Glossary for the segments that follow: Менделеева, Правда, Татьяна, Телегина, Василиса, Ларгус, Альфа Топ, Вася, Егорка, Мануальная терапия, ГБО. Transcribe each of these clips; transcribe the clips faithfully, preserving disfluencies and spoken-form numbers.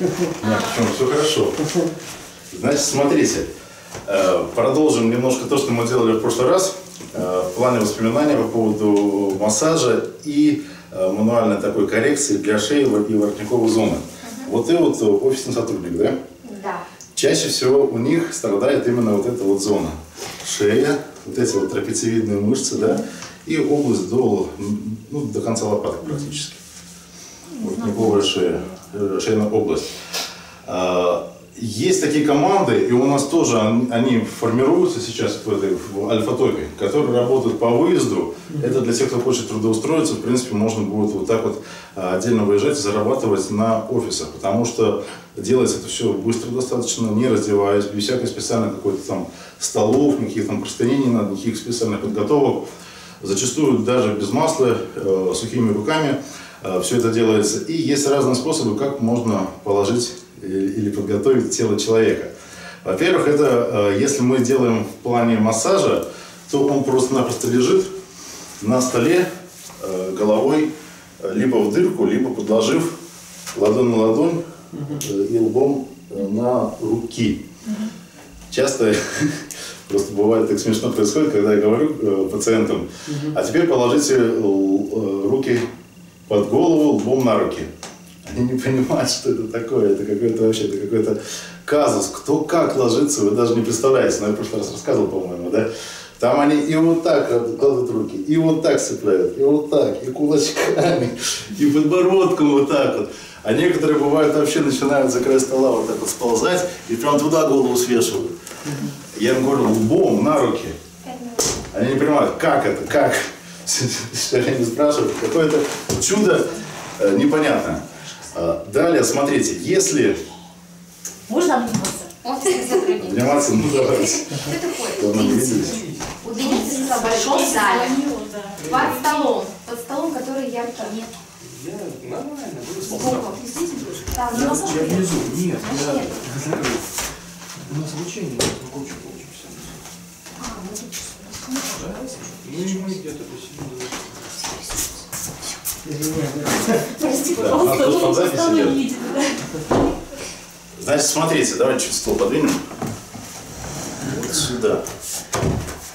Нет, почему? Все хорошо. Значит, смотрите, продолжим немножко то, что мы делали в прошлый раз, в плане воспоминаний по поводу массажа и мануальной такой коррекции для шеи и воротниковой зоны. Угу. Вот ты вот офисный сотрудник, да? Да. Чаще всего у них страдает именно вот эта вот зона. Шея, вот эти вот трапециевидные мышцы, да, и область до, ну, до конца лопаток практически. Воротниковая шея, шейная область. Есть такие команды, и у нас тоже они формируются сейчас в, этой, в Альфа Топе, которые работают по выезду. Это для тех, кто хочет трудоустроиться, в принципе, можно будет вот так вот отдельно выезжать и зарабатывать на офисах, потому что делается это все быстро достаточно, не раздеваясь, без всякой специальной какой-то там столов, никаких там простыней не надо, никаких специальных подготовок. Зачастую даже без масла, э, сухими руками э, все это делается. И есть разные способы, как можно положить или подготовить тело человека. Во-первых, это если мы делаем в плане массажа, то он просто-напросто лежит на столе головой либо в дырку, либо подложив ладонь на ладонь и лбом на руки. Часто просто бывает так смешно происходит, когда я говорю пациентам: а теперь положите руки под голову, лбом на руки. Они не понимают, что это такое, это какой-то вообще, это какой-то казус, кто как ложится, вы даже не представляете, но я в прошлый раз рассказывал, по-моему, да, там они и вот так кладут руки, и вот так цепляют, и вот так, и кулачками, и подбородком вот так вот, а некоторые бывают вообще начинают за край стола вот так вот сползать и прям туда голову свешивают, я им говорю, лбом на руки, они не понимают, как это, как, все время спрашивают, какое-то чудо непонятное. Далее, смотрите, если... Можно обниматься? Офисный сотрудник. Обниматься, ну давайте. Что такое? Удлинитель. Удлинитель на большом зале. Под столом. Под столом, который яркий. Нет. Я нормально. Сбоку. Да, я внизу. Нет, я... У нас обучение нет. Мы кучу получимся. А, мы тут что-то. Ну и мы где-то посидим. Прости, пожалуйста, да, записи не видит, да? Значит, смотрите, давайте чуть стол подвинем. Вот сюда.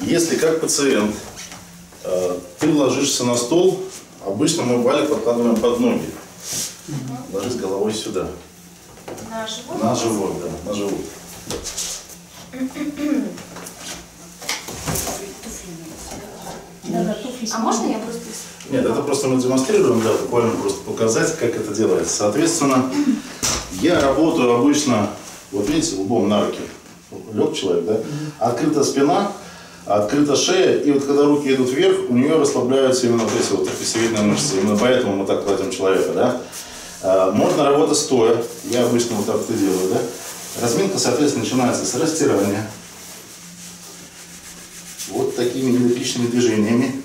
Если как пациент, э, ты ложишься на стол, обычно мы валик подкладываем под ноги. Угу. Ложись головой сюда. На живот? На живот, да, на живот. А можно я просто... Нет, это просто мы демонстрируем, да, буквально просто показать, как это делается. Соответственно, я работаю обычно, вот видите, лбом на руки, лег человек, да, открыта спина, открыта шея, и вот когда руки идут вверх, у нее расслабляются именно вот эти вот трапециевидные мышцы, именно поэтому мы так кладем человека, да. Можно работать стоя, я обычно вот так это делаю, да. Разминка, соответственно, начинается с растирания, вот такими энергичными движениями.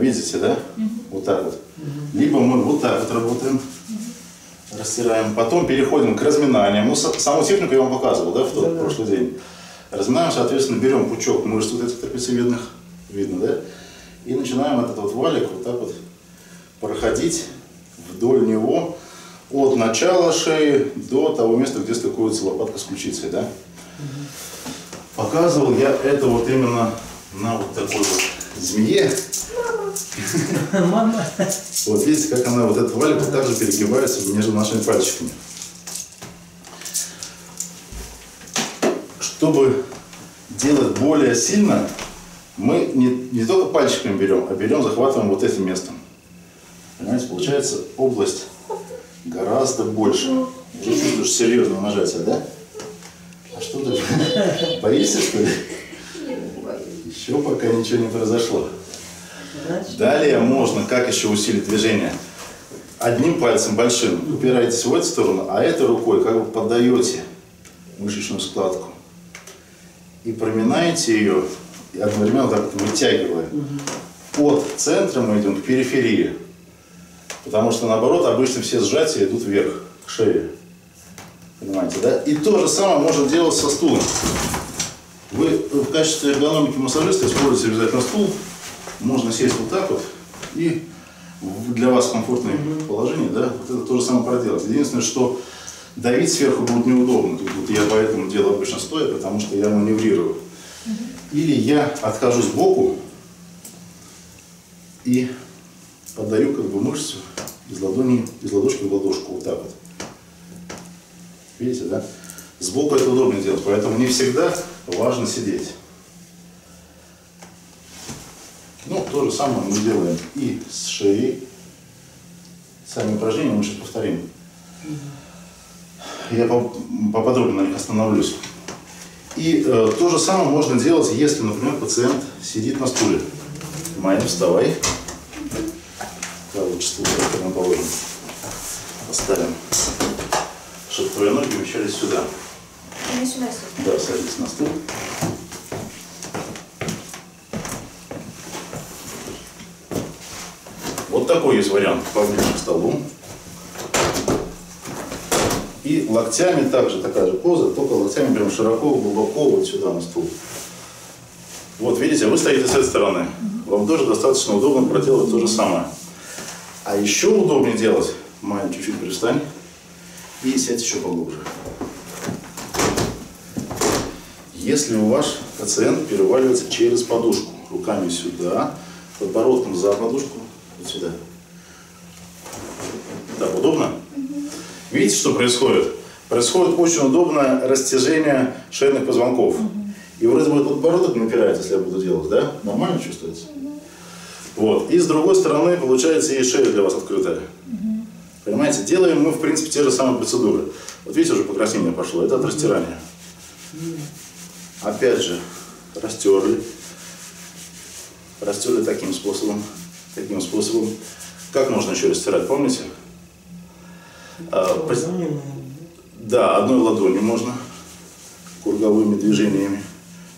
Видите, да? Угу. Вот так вот. Угу. Либо мы вот так вот работаем, угу. Растираем. Потом переходим к разминаниям. Ну, саму технику я вам показывал, да, в тот да, прошлый да. день. Разминаем, соответственно, берем пучок мышц вот этих трапециевидных, видно, да? И начинаем этот вот валик вот так вот проходить вдоль него от начала шеи до того места, где стыкуется лопатка с ключицей, да? Угу. Показывал я это вот именно на вот такой вот змее. Мама. Вот видите, как она вот этот валик вот также перегибается между нашими пальчиками. Чтобы делать более сильно, мы не, не только пальчиками берем, а берем, захватываем вот этим местом. Понимаете, получается область гораздо больше. Уже чувствуешь серьезное нажатие, да? А что ты? Боишься, что ли? Еще пока ничего не произошло. Далее можно, как еще усилить движение, одним пальцем большим упираетесь в эту сторону, а этой рукой как бы подаете мышечную складку и проминаете ее, и одновременно так вытягивая. От центра мы идем к периферии, потому что наоборот обычно все сжатия идут вверх, к шее. Понимаете, да? И то же самое можно делать со стулом. Вы в качестве эргономики массажиста используете обязательно стул. Можно сесть вот так вот, и для вас комфортное положение, да, вот это то же самое проделать. Единственное, что давить сверху будет неудобно. Тут вот я поэтому делаю обычно стоя, потому что я маневрирую. Или я отхожу сбоку и поддаю как бы мышцу из ладони, из ладошки в ладошку, вот так вот. Видите, да? Сбоку это удобно делать, поэтому не всегда важно сидеть. Ну, то же самое мы делаем и с шеей. Сами упражнения мы сейчас повторим. Я поподробнее на них остановлюсь. И э, то же самое можно делать, если, например, пациент сидит на стуле. Майя, вставай. Да, лучше стул, который мы положим. Поставим, чтобы твои ноги умещались сюда. Не сюда, сюда. Да, садись на стул. Вот такой есть вариант, поближе к столу. И локтями также такая же поза, только локтями прям широко, глубоко вот сюда на стул. Вот видите, вы стоите с этой стороны. Вам тоже достаточно удобно проделать то же самое. А еще удобнее делать, Майя, чуть-чуть перестань и сядь еще поглубже. Если у вас пациент переваливается через подушку, руками сюда, подбородком за подушку, вот сюда. Так, удобно? Видите, что происходит? Происходит очень удобное растяжение шейных позвонков. И вроде бы подбородок напирается, если я буду делать, да? Нормально чувствуется? Вот. И с другой стороны, получается, и шея для вас открытая. Понимаете? Делаем мы, в принципе, те же самые процедуры. Вот видите, уже покраснение пошло. Это от растирания. Опять же, растерли. Растерли таким способом. Таким способом. Как можно еще растирать, помните? А, да, одной ладонью можно, круговыми движениями.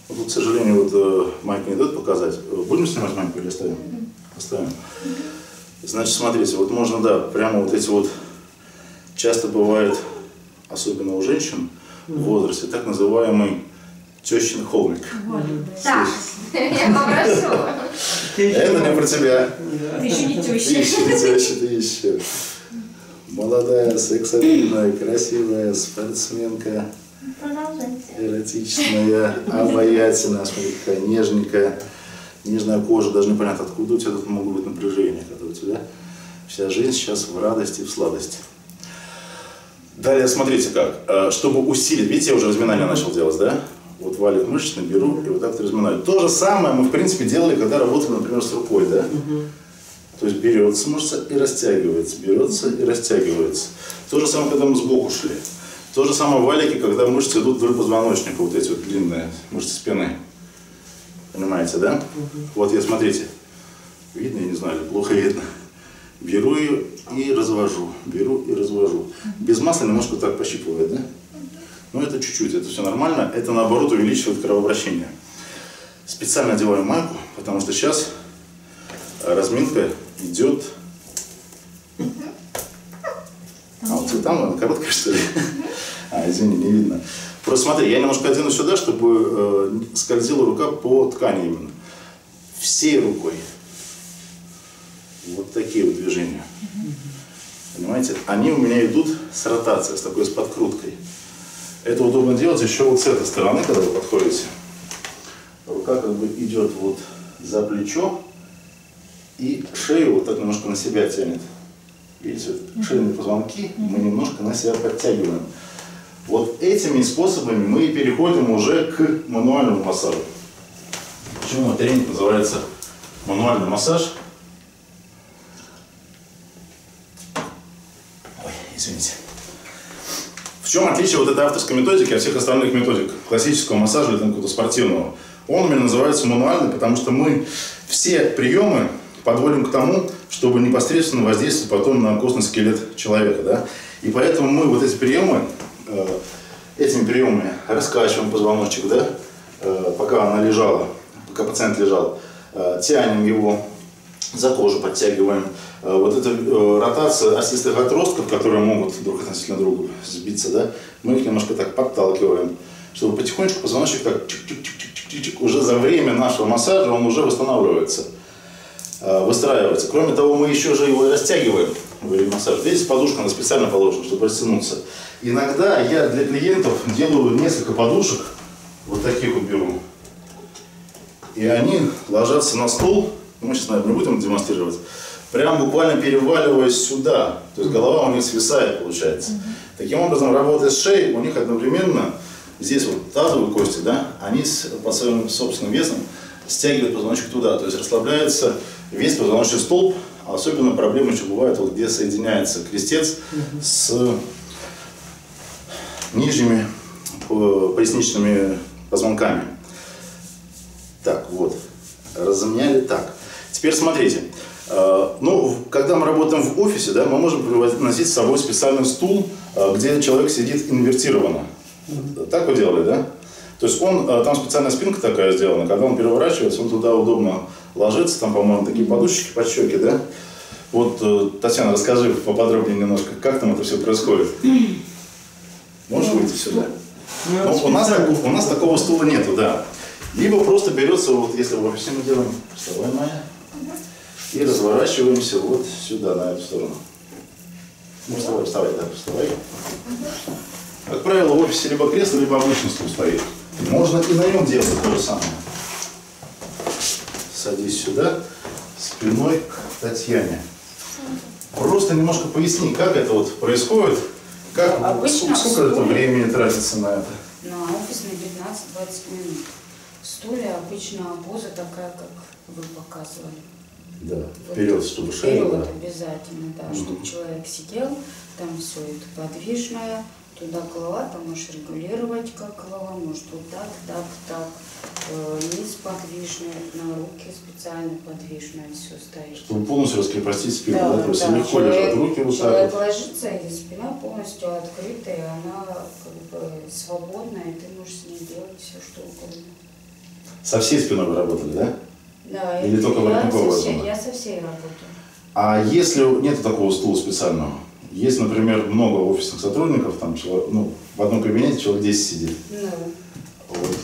Но тут, к сожалению, вот э, майку не дает показать. Будем снимать майку или оставим? Оставим. Значит, смотрите, вот можно, да, прямо вот эти вот, часто бывает, особенно у женщин в возрасте, так называемый тещин холмик. Да, я попрошу. Это не про тебя. Ты еще не теща. Ты еще не теща, ты еще. Молодая, сексапильная, красивая, спортсменка, эротичная, обаятельная, смотри, какая нежненькая, нежная кожа, даже непонятно, откуда у тебя тут могут быть напряжения, когда у тебя вся жизнь сейчас в радости, в сладости. Далее смотрите как, чтобы усилить, видите, я уже разминание начал делать, да? Вот валик мышечный, беру и вот так разминаю. То же самое мы, в принципе, делали, когда работали, например, с рукой, да? То есть берется мышца и растягивается, берется и растягивается. То же самое, когда мы сбоку шли. То же самое валики, когда мышцы идут вдоль позвоночника, вот эти вот длинные мышцы спины. Понимаете, да? Угу. Вот я, смотрите, видно, я не знаю, плохо видно. Беру ее и развожу, беру и развожу. Без масла немножко так пощипывает, да? Но это чуть-чуть, это все нормально, это наоборот увеличивает кровообращение. Специально одеваю майку, потому что сейчас разминка идет. А вот ты там, она короткая, что ли? А, извини, не видно. Просто смотри, я немножко одену сюда, чтобы э, скользила рука по ткани именно. Всей рукой. Вот такие вот движения. Понимаете? Они у меня идут с ротацией, с такой, с подкруткой. Это удобно делать еще вот с этой стороны, когда вы подходите. Рука как бы идет вот за плечо. И шею вот так немножко на себя тянет. Видите, вот шейные позвонки мы немножко на себя подтягиваем. Вот этими способами мы переходим уже к мануальному массажу. Почему этот тренинг называется мануальный массаж? Ой, извините. В чем отличие вот этой авторской методики от всех остальных методик классического массажа или какого-то спортивного? Он у меня называется мануальный, потому что мы все приемы подводим к тому, чтобы непосредственно воздействовать потом на костный скелет человека. Да? И поэтому мы вот эти приемы, э, этими приемами раскачиваем позвоночник, да? э, пока она лежала, пока пациент лежал, э, тянем его, за кожу подтягиваем. Э, вот эта э, ротация остистых отростков, которые могут друг относительно друга сбиться, да? Мы их немножко так подталкиваем, чтобы потихонечку позвоночник так чик-чик-чик-чик-чик-чик, уже за время нашего массажа он уже восстанавливается. Выстраивается. Кроме того, мы еще же его растягиваем. или массаж. Здесь подушка, она специально положена, чтобы растянуться. Иногда я для клиентов делаю несколько подушек, вот таких вот беру, и они ложатся на стол, мы сейчас, наверное, будем демонстрировать, прям буквально переваливаясь сюда, то есть голова у них свисает, получается. Mm-hmm. Таким образом, работая с шеей, у них одновременно здесь вот тазовые кости, да, они под своим собственным весом стягивают позвоночник туда, то есть расслабляется весь позвоночный столб. Особенно проблема еще бывает, вот, где соединяется крестец Mm-hmm. с нижними поясничными позвонками. Так, вот, разомняли так. Теперь смотрите. Ну, когда мы работаем в офисе, да, мы можем приносить с собой специальный стул, где человек сидит инвертированно. Mm-hmm. Так вы делали, да? То есть он, там специальная спинка такая сделана, когда он переворачивается, он туда удобно ложится, там, по-моему, такие подушечки под щеки, да? Вот, Татьяна, расскажи поподробнее немножко, как там это все происходит. Можешь выйти сюда? Ну, у, нас, у нас такого стула нету, да. Либо просто берется, вот если в офисе мы делаем, вставай, моя. И разворачиваемся вот сюда, на эту сторону. Ну, вставай, вставай, да, вставай. Как правило, в офисе либо кресло, либо обычный стул стоит. Можно и на нем делать то же самое. Садись сюда, спиной к Татьяне. Просто немножко поясни, как это вот происходит, как, обычно сколько это времени тратится на это? На офисные пятнадцать-двадцать минут. В стуле обычно поза такая, как вы показывали. Да, вот вперед, чтобы шея. Вперед, да. Обязательно, да, угу. Чтобы человек сидел, там все это подвижное, туда голова, там можешь регулировать, как голова, может вот так, так, так, э, низ подвижный, на руки специально подвижное все ставишь. Чтобы полностью раскрепостить спину, да, да, то есть да, легко лежат руки вот так. Человек ложится, и спина полностью открыта, и она как бы свободная, и ты можешь с ней делать все, что угодно. Со всей спиной вы работали, да? Да, или только воротниковая зона? Я со всей работаю. А если нет такого стула специального? Есть, например, много офисных сотрудников, там человек, ну, в одном кабинете человек десять сидит. Да. Вот.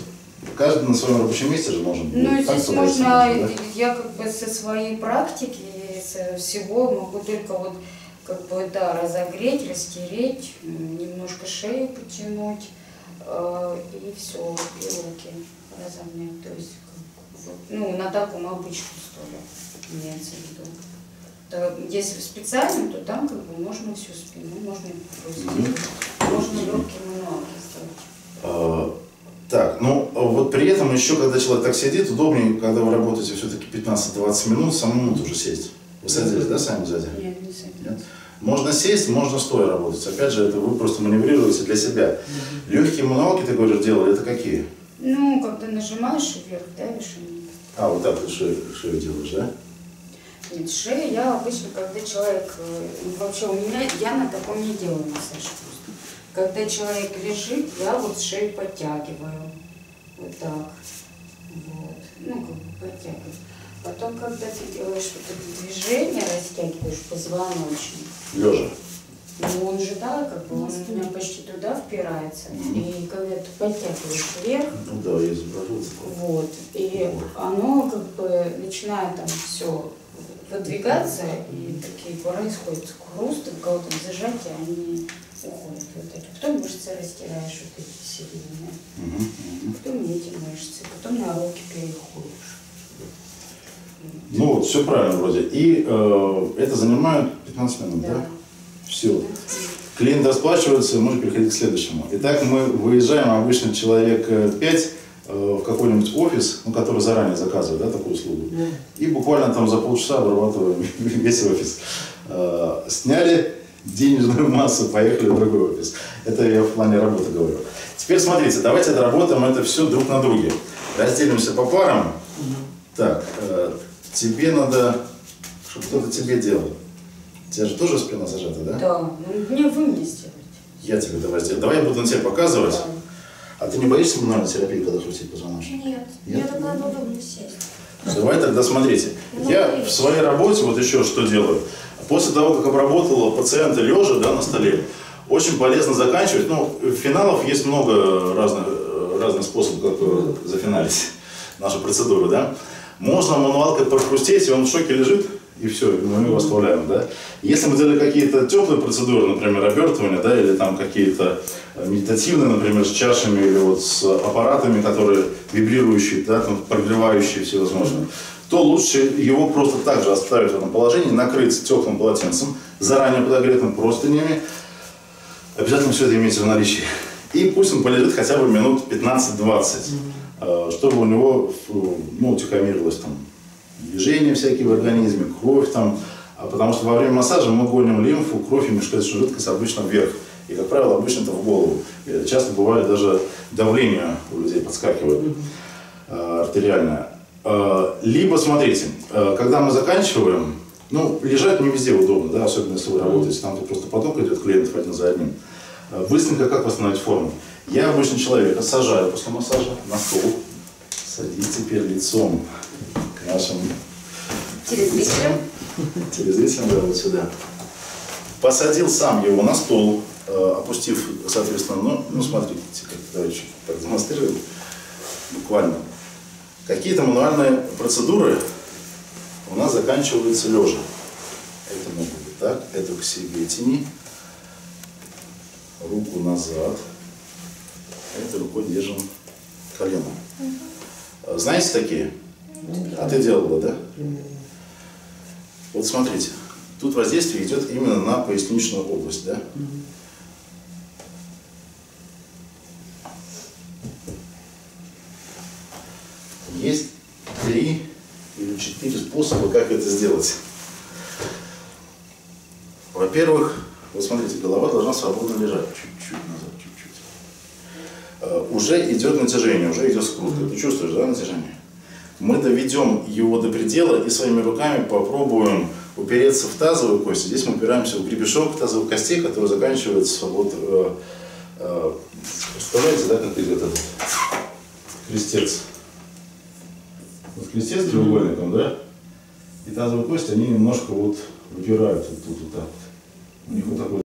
Каждый на своем рабочем месте же может быть. Ну, здесь можно, да? Я как бы со своей практики, со всего могу только вот как бы, да, разогреть, растереть, немножко шею потянуть, э, и все, и руки разомнять, то есть... Ну, на таком обычном столе, имеется в виду. Если специально, то там как бы можно всю спину, можно бросить, можно легкие мануалы сделать. Так, ну вот при этом еще, когда человек так сидит, удобнее, когда вы работаете все-таки пятнадцать-двадцать минут, самому тоже сесть. Вы садились, да, сами сзади? Нет, не садились. Можно сесть, можно стоя работать. Опять же, это вы просто маневрируете для себя. Легкие мануалы, ты говоришь, делали, это какие? Ну, когда нажимаешь вверх, давишь. А, вот так ты шею, шею делаешь, да? Нет, шею я обычно, когда человек... Вообще, у меня я на таком не делаю массаж. Когда человек лежит, я вот шею подтягиваю. Вот так. Вот. Ну, как бы подтягиваю. Потом, когда ты делаешь вот это движение, растягиваешь позвоночник. Лежа. Ну, он же, да, как бы, он у меня почти туда впирается, и когда ты подтягиваешь вверх, ну, да, я вот, и оно, как бы, начинает там все выдвигаться, и такие происходят хрусты, у кого-то зажатия, они уходят вот эти. Потом мышцы растираешь вот эти середины, потом эти мышцы, потом на руки переходишь. Ну, вот, все правильно вроде. И э, это занимает пятнадцать минут, да? Да? Все. Клиент расплачивается, можно переходить к следующему. Итак, мы выезжаем, обычно человек пять в какой-нибудь офис, ну, который заранее заказывает, да, такую услугу. И буквально там за полчаса обрабатываем весь офис. Сняли денежную массу, поехали в другой офис. Это я в плане работы говорю. Теперь смотрите, давайте отработаем это все друг на друге. Разделимся по парам. Так, тебе надо, чтобы кто-то тебе делал. У тебя же тоже спина зажата, да? Да. Ну, не вы мне сделаете. Я тебе давай сделаю. Давай я буду на тебя показывать. Да. А ты не боишься мануальной терапии, когда крутить позвоночник? Нет. Нет. Я тогда удобно сесть. Давай тогда смотрите. Ну, я ты. в своей работе вот еще что делаю. После того, как обработала пациента лежа, да, на столе, очень полезно заканчивать. Ну, финалов есть много разных, разных способов, как зафиналить нашу процедуру, да? Можно мануалкой прохрустеть, и он в шоке лежит. и все, мы его оставляем, да. Если мы делали какие-то теплые процедуры, например, обертывания, да, или там какие-то медитативные, например, с чашами или вот с аппаратами, которые вибрирующие, да, там, прогревающие всевозможные, то лучше его просто так же оставить в этом положении, накрыть теплым полотенцем, заранее подогретым простынями, обязательно все это имейте в наличии, и пусть он полежит хотя бы минут пятнадцать-двадцать, чтобы у него, ну, утихомирилось там движения всякие в организме, кровь там, а потому что во время массажа мы гоним лимфу, кровь и межклеточную жидкость обычно вверх, и, как правило, обычно это в голову, и часто бывает даже давление у людей подскакивает артериальное. Либо, смотрите, когда мы заканчиваем, ну, лежать не везде удобно, да, особенно если вы работаете, там просто поток идет клиентов один за одним. Быстренько как восстановить форму? Я обычно человека сажаю после массажа на стол, садись теперь лицом к нашим... телезрителям? Телезрителям, да, вот сюда. Посадил сам его на стол, опустив, соответственно, ну, ну смотрите, как товарищ продемонстрировал, буквально. Какие-то мануальные процедуры у нас заканчиваются лежа. Это может быть так, эту к себе тяни, руку назад, этой рукой держим колено. Угу. Знаете такие? Угу. А ты делала, да? Угу. Вот смотрите, тут воздействие идет именно на поясничную область, да? Угу. Есть три или четыре способа, как это сделать. Во-первых, вот смотрите, голова должна свободно лежать. Чуть-чуть назад, чуть-чуть. Уже идет натяжение, уже идет скрутка. Ты чувствуешь, да, натяжение? Мы доведем его до предела и своими руками попробуем упереться в тазовую кость. Здесь мы упираемся в гребешок тазовых костей, который заканчивается вот... Э, э, представляете, да, как идет этот крестец? Вот крестец треугольником, да? И тазовые кости, они немножко вот выпирают вот тут вот так вот. У них вот такой